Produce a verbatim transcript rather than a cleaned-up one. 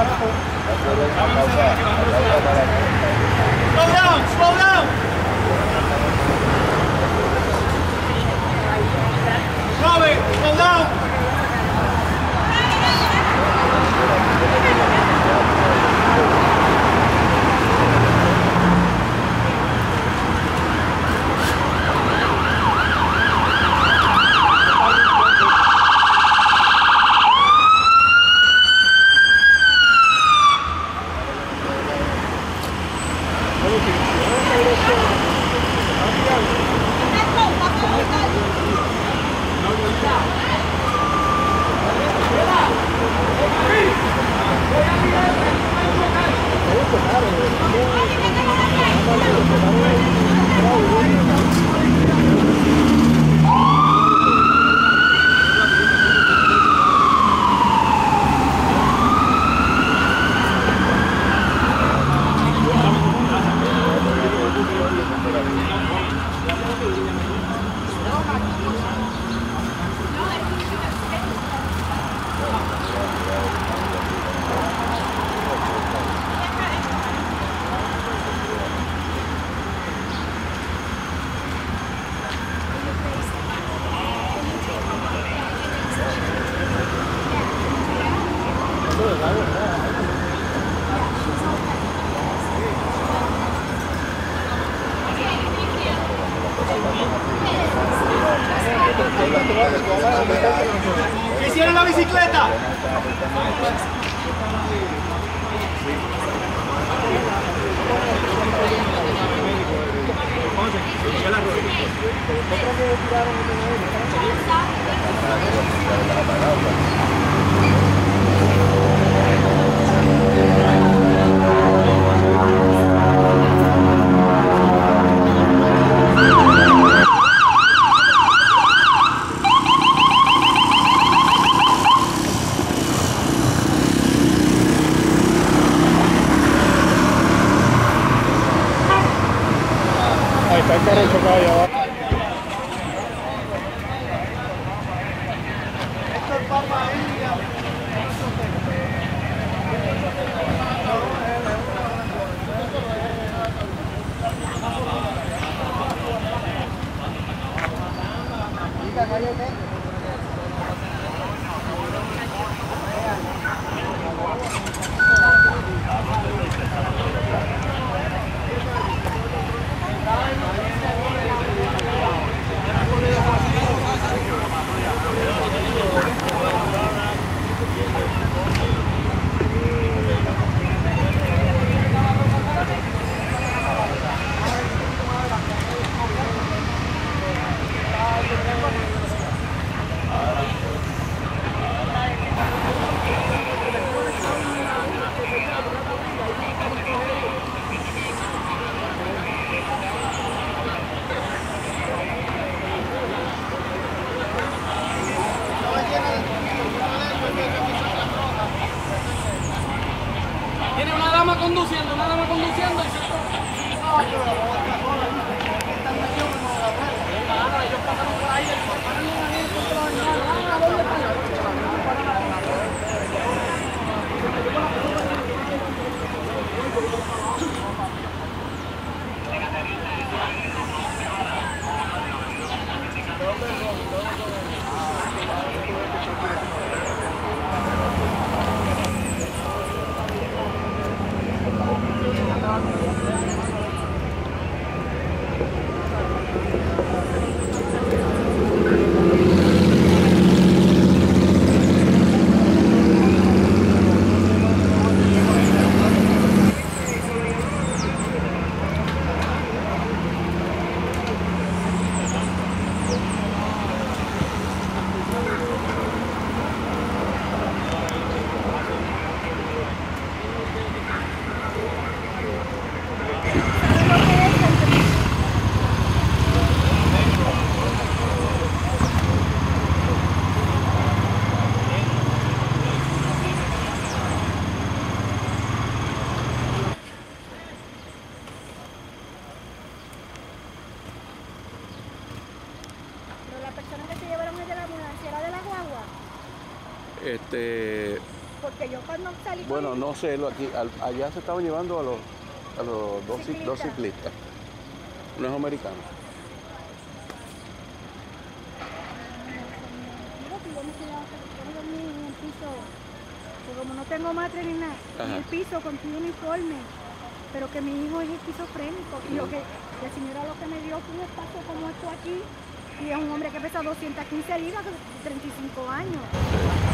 Slow down, slow down. Robin, slow down. ¿Qué hicieron la bicicleta? Este, Porque yo cuando salí... Bueno, no sé, lo aquí, al, allá se estaban llevando a los, a los dos, ciclista. dos ciclistas, unos americanos. Como no tengo madre ni nada, en el piso con tu uniforme, pero que mi hijo es esquizofrénico y lo que la señora lo que me dio fue un espacio como esto aquí, y es un hombre que pesa doscientas quince libras, con treinta y cinco años.